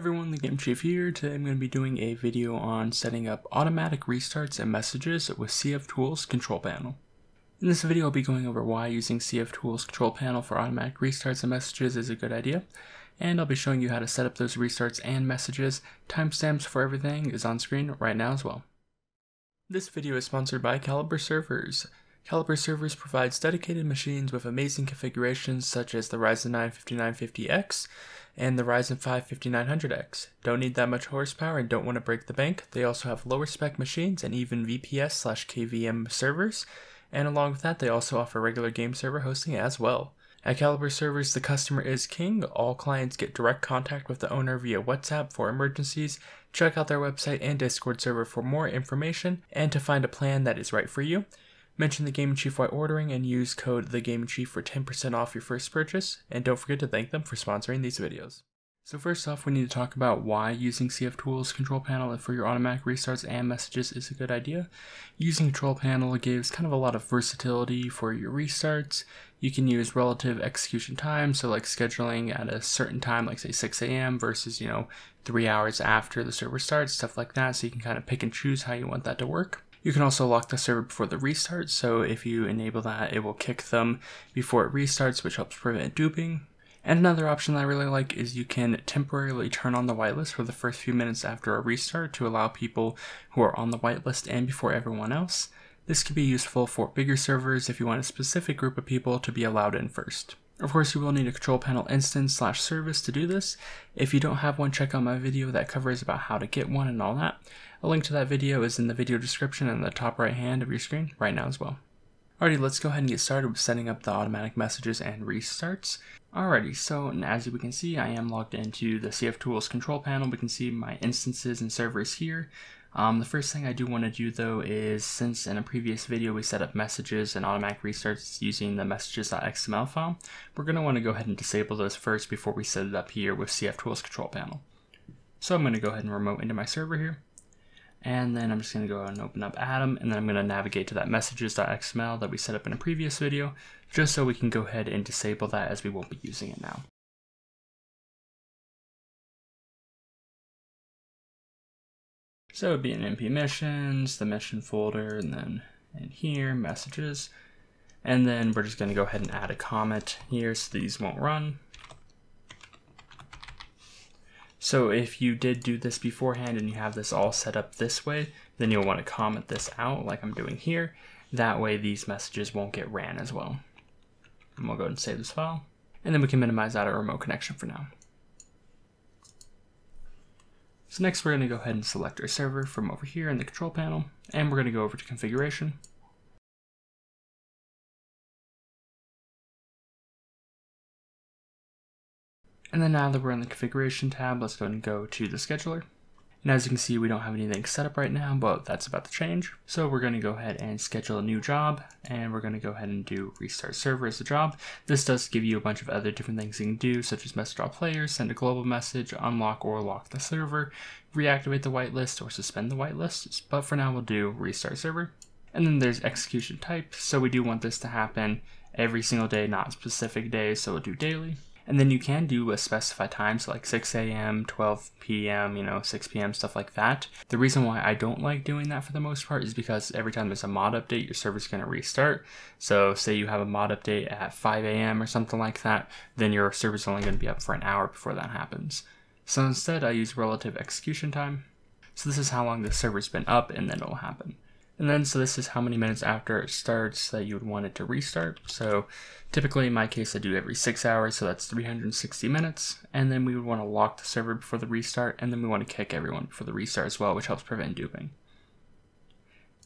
Everyone, TheGamingChief here. Today I'm going to be doing a video on setting up automatic restarts and messages with CFTools ControlPanel. In this video I'll be going over why using CFTools ControlPanel for automatic restarts and messages is a good idea, and I'll be showing you how to set up those restarts and messages. Timestamps for everything is on screen right now as well. This video is sponsored by Caliber Servers. Caliber Servers provides dedicated machines with amazing configurations such as the Ryzen 9 5950X and the Ryzen 5 5900X. Don't need that much horsepower and don't want to break the bank. They also have lower spec machines and even VPS/KVM servers, and along with that they also offer regular game server hosting as well. At Caliber Servers, the customer is king. All clients get direct contact with the owner via WhatsApp for emergencies. Check out their website and Discord server for more information and to find a plan that is right for you. Mention TheGamingChief while ordering and use code TheGamingChief for 10% off your first purchase, and don't forget to thank them for sponsoring these videos. So first off, we need to talk about why using CFTools ControlPanel for your automatic restarts and messages is a good idea. Using ControlPanel gives kind of a lot of versatility for your restarts. You can use relative execution time, so like scheduling at a certain time, like say 6 a.m. versus, 3 hours after the server starts, stuff like that, so you can kind of pick and choose how you want that to work. You can also lock the server before the restart, so if you enable that, it will kick them before it restarts, which helps prevent duping. And another option that I really like is you can temporarily turn on the whitelist for the first few minutes after a restart to allow people who are on the whitelist and before everyone else. This can be useful for bigger servers if you want a specific group of people to be allowed in first. Of course, you will need a ControlPanel instance/service to do this. If you don't have one, check out my video that covers about how to get one and all that. A link to that video is in the video description in the top right hand of your screen right now as well. Alrighty, let's go ahead and get started with setting up the automatic messages and restarts. Alrighty, so as we can see, I am logged into the CFTools ControlPanel. We can see my instances and servers here. The first thing I do want to do though is, since in a previous video we set up messages and automatic restarts using the messages.xml file, we're going to want to go ahead and disable those first before we set it up here with CFTools ControlPanel. So I'm going to go ahead and remote into my server here, and then I'm just going to go ahead and open up Atom, and then I'm going to navigate to that messages.xml that we set up in a previous video, just so we can go ahead and disable that as we won't be using it now. So it would be in MP missions, the mission folder, and then in here, messages. And then we're just going to go ahead and add a comment here so these won't run. So if you did do this beforehand and you have this all set up this way, then you'll want to comment this out like I'm doing here. That way these messages won't get ran as well. And we'll go ahead and save this file. And then we can minimize out our remote connection for now. So next we're going to go ahead and select our server from over here in the control panel, and we're going to go over to configuration. And then now that we're in the configuration tab, let's go ahead and go to the scheduler. And as you can see, we don't have anything set up right now, but that's about to change. So we're going to go ahead and schedule a new job, and we're going to go ahead and do restart server as a job. This does give you a bunch of other different things you can do, such as message all players, send a global message, unlock or lock the server, reactivate the whitelist or suspend the whitelist. But for now, we'll do restart server. And then there's execution type. So we do want this to happen every single day, not specific days. So we'll do daily. And then you can do a specified time, so like 6 a.m., 12 p.m., 6 p.m., stuff like that. The reason why I don't like doing that for the most part is because every time there's a mod update, your server's going to restart. So say you have a mod update at 5 a.m. or something like that, then your server's only going to be up for an hour before that happens. So instead, I use relative execution time. So this is how long the server's been up, and then it'll happen. And then, so this is how many minutes after it starts that you would want it to restart. So typically in my case, I do every 6 hours, so that's 360 minutes. And then we would want to lock the server before the restart, and then we want to kick everyone before the restart as well, which helps prevent duping.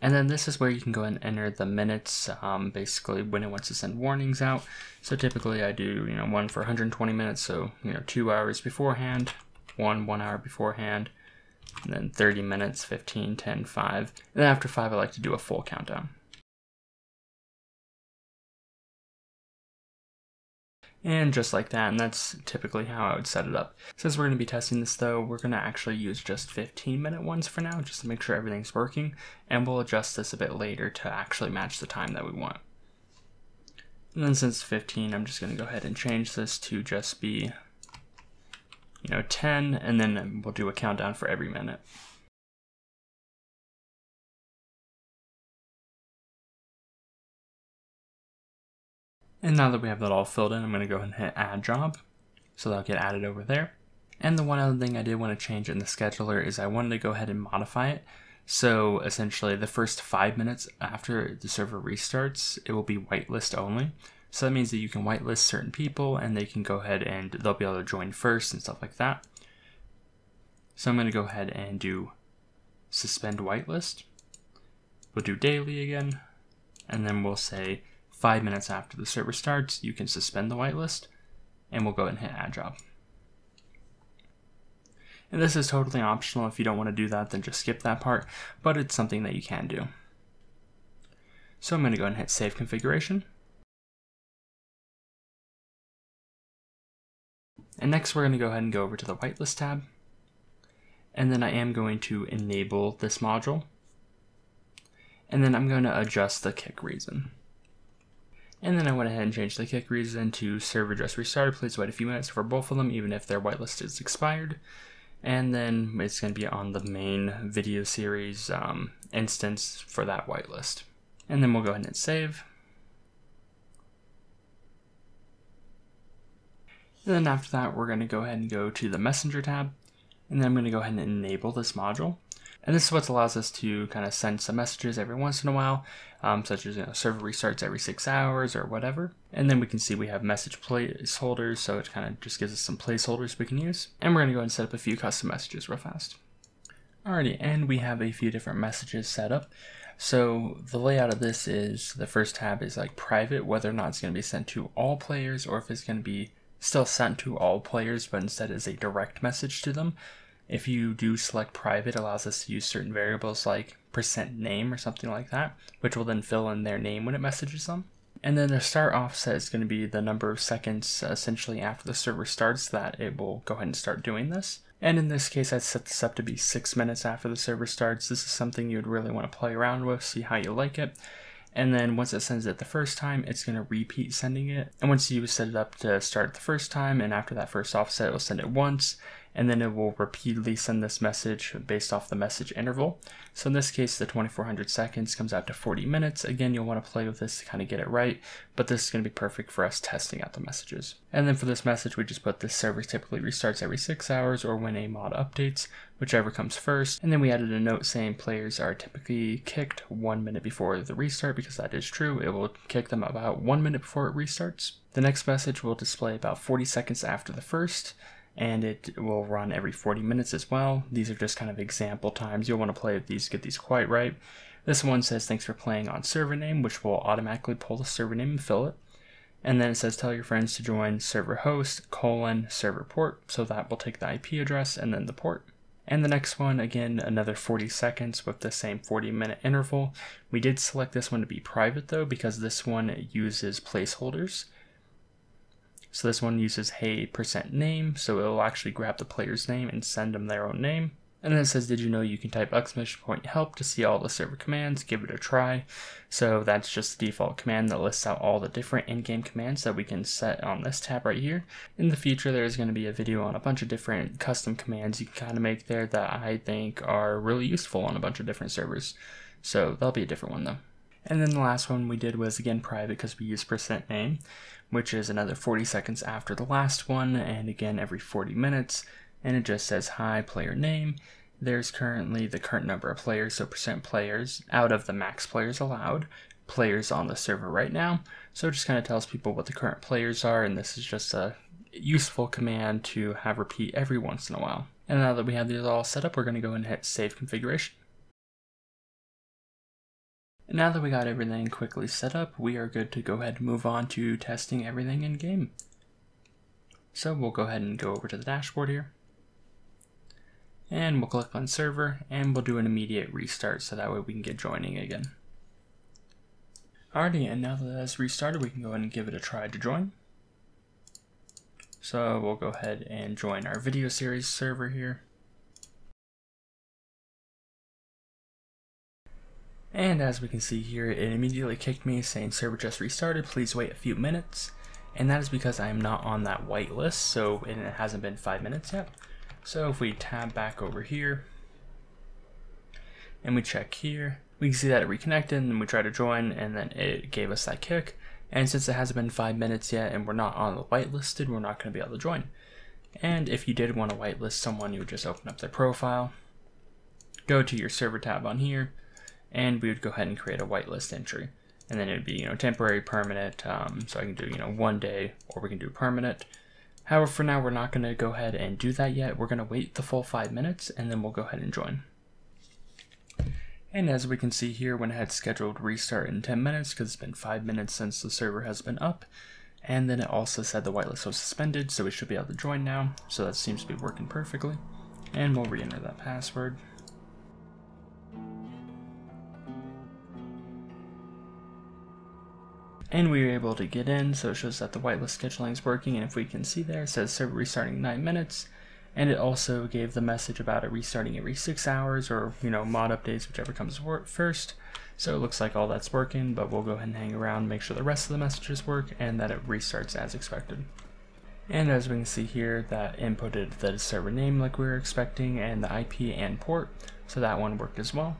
And then this is where you can go ahead and enter the minutes, basically when it wants to send warnings out. So typically I do, one for 120 minutes, so 2 hours beforehand, one hour beforehand, and then 30 minutes, 15, 10, 5, and then after 5 I like to do a full countdown. And just like that, and that's typically how I would set it up. Since we're going to be testing this though, we're going to actually use just 15-minute ones for now, just to make sure everything's working, and we'll adjust this a bit later to actually match the time that we want. And then since 15, I'm just going to go ahead and change this to just be you know, 10, and then we'll do a countdown for every minute. And now that we have that all filled in, I'm going to go ahead and hit add job. So that'll get added over there. And the one other thing I did want to change in the scheduler is I wanted to go ahead and modify it. So essentially the first 5 minutes after the server restarts, it will be whitelist only. So that means that you can whitelist certain people and they can go ahead and they'll be able to join first and stuff like that. So I'm going to go ahead and do suspend whitelist. We'll do daily again, and then we'll say 5 minutes after the server starts, you can suspend the whitelist, and we'll go ahead and hit add job. And this is totally optional. If you don't want to do that, then just skip that part, but it's something that you can do. So I'm going to go ahead and hit save configuration. And next we're going to go ahead and go over to the whitelist tab. And then I am going to enable this module. And then I'm going to adjust the kick reason. And then I went ahead and changed the kick reason to server just restarted. Please wait a few minutes for both of them, even if their whitelist is expired. And then it's going to be on the main video series instance for that whitelist. And then we'll go ahead and hit save. And then after that, we're going to go ahead and go to the messenger tab. And then I'm going to go ahead and enable this module. And this is what allows us to kind of send some messages every once in a while, such as, you know, server restarts every 6 hours or whatever. And then we can see we have message placeholders, so it kind of just gives us some placeholders we can use. And we're going to go ahead and set up a few custom messages real fast. Alrighty, and we have a few different messages set up. So the layout of this is, the first tab is like private, whether or not it's going to be sent to all players or if it's going to be still sent to all players, but instead is a direct message to them. If you do select private, it allows us to use certain variables like %name or something like that, which will then fill in their name when it messages them. And then the start offset is going to be the number of seconds essentially after the server starts that it will go ahead and start doing this. And in this case, I set this up to be 6 minutes after the server starts. This is something you would really want to play around with, see how you like it. And then once it sends it the first time, it's going to repeat sending it. And once you set it up to start the first time, and after that first offset, it will send it once. And then it will repeatedly send this message based off the message interval. So in this case, the 2400 seconds comes out to 40 minutes. Again, you'll want to play with this to kind of get it right, but this is going to be perfect for us testing out the messages. And then for this message, we just put this server typically restarts every 6 hours or when a mod updates, whichever comes first. And then we added a note saying players are typically kicked 1 minute before the restart, because that is true. It will kick them about 1 minute before it restarts. The next message will display about 40 seconds after the first, and it will run every 40 minutes as well. These are just kind of example times. You'll want to play with these, get these quite right. This one says, thanks for playing on server name, which will automatically pull the server name and fill it. And then it says, tell your friends to join server host, colon, server port. So that will take the IP address and then the port. And the next one, again, another 40 seconds with the same 40-minute interval. We did select this one to be private though, because this one uses placeholders. So this one uses hey %name, so it'll actually grab the player's name and send them their own name. And then it says, did you know you can type uxmission.help to see all the server commands, give it a try. So that's just the default command that lists out all the different in-game commands that we can set on this tab right here. In the future, there's going to be a video on a bunch of different custom commands you can kind of make there that I think are really useful on a bunch of different servers. So that'll be a different one though. And then the last one we did was, again, private because we used %name, which is another 40 seconds after the last one, and again every 40 minutes, and it just says hi player name. There's currently the current number of players, so %players out of the max players allowed, players on the server right now. So it just kind of tells people what the current players are, and this is just a useful command to have repeat every once in a while. And now that we have these all set up, we're going to go and hit save configuration. Now that we got everything quickly set up, we are good to go ahead and move on to testing everything in game. So we'll go ahead and go over to the dashboard here. And we'll click on server, and we'll do an immediate restart so that way we can get joining again. Alrighty, and now that that's restarted, we can go ahead and give it a try to join. So we'll go ahead and join our video series server here. And as we can see here, it immediately kicked me saying server just restarted, please wait a few minutes. and that is because I am not on that whitelist, so it hasn't been 5 minutes yet. So if we tab back over here and we check here, we can see that it reconnected, and we try to join, and then it gave us that kick. And since it hasn't been 5 minutes yet and we're not on the whitelisted, we're not going to be able to join. And if you did want to whitelist someone, you would just open up their profile, go to your server tab on here, and we would go ahead and create a whitelist entry. And then it would be, you know, temporary, permanent, so I can do, you know, 1 day, or we can do permanent. However, for now, we're not going to go ahead and do that yet. We're going to wait the full 5 minutes, and then we'll go ahead and join. And as we can see here, went ahead, scheduled restart in 10 minutes because it's been 5 minutes since the server has been up. And then it also said the whitelist was suspended, so we should be able to join now. So that seems to be working perfectly. And we'll re-enter that password. And we were able to get in, so it shows that the whitelist scheduling is working. And if we can see there, it says server restarting in 9 minutes. And it also gave the message about it restarting every 6 hours, or, you know, mod updates, whichever comes first. So it looks like all that's working, but we'll go ahead and hang around, make sure the rest of the messages work, and that it restarts as expected. And as we can see here, that inputted the server name like we were expecting, and the IP and port, so that one worked as well.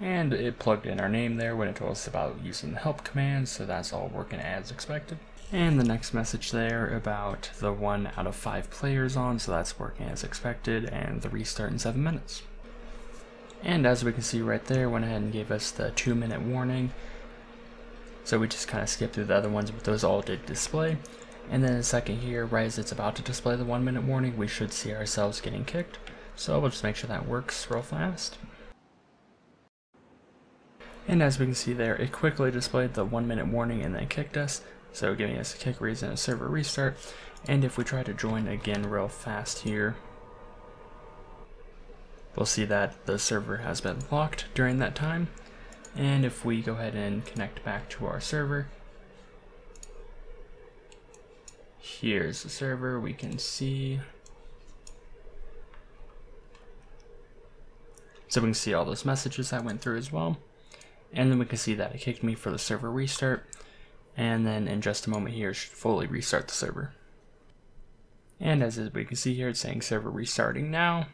And it plugged in our name there when it told us about using the help command, so that's all working as expected. And the next message there about the 1 out of 5 players on, so that's working as expected, and the restart in 7 minutes. And as we can see right there, went ahead and gave us the 2-minute warning. So we just kind of skipped through the other ones, but those all did display. And then in a second here, right as it's about to display the 1-minute warning, we should see ourselves getting kicked. So we'll just make sure that works real fast. And as we can see there, it quickly displayed the 1-minute warning and then kicked us. So giving us a kick reason, a server restart. And if we try to join again real fast here, we'll see that the server has been locked during that time. And if we go ahead and connect back to our server, here's the server, we can see. So we can see all those messages that went through as well. And then we can see that it kicked me for the server restart. And then in just a moment here, it should fully restart the server. And as we can see here, it's saying server restarting now.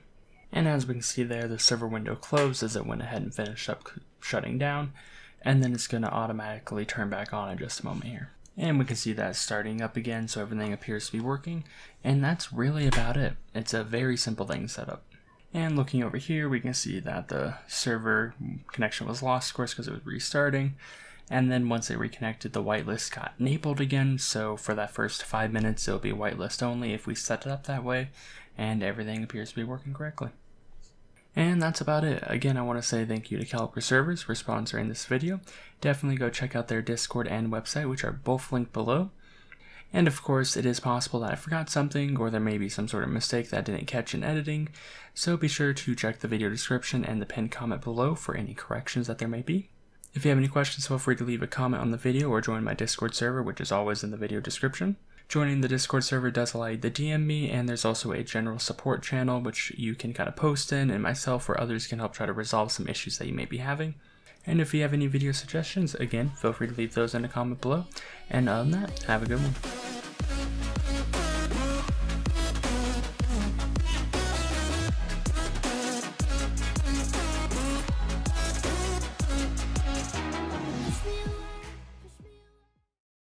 And as we can see there, the server window closed as it went ahead and finished up shutting down. And then it's going to automatically turn back on in just a moment here. And we can see that it's starting up again, so everything appears to be working. And that's really about it. It's a very simple thing to set up. And looking over here, we can see that the server connection was lost, of course, because it was restarting. And then once it reconnected, the whitelist got enabled again. So for that first 5 minutes, it'll be whitelist only if we set it up that way, and everything appears to be working correctly. And that's about it. Again, I want to say thank you to Caliber Servers for sponsoring this video. Definitely go check out their Discord and website, which are both linked below. And of course, it is possible that I forgot something, or there may be some sort of mistake that I didn't catch in editing. So be sure to check the video description and the pinned comment below for any corrections that there may be. If you have any questions, feel free to leave a comment on the video or join my Discord server, which is always in the video description. Joining the Discord server does allow you to DM me, and there's also a general support channel which you can kind of post in, and myself or others can help try to resolve some issues that you may be having. And if you have any video suggestions, again, feel free to leave those in a comment below. And other than that, have a good one.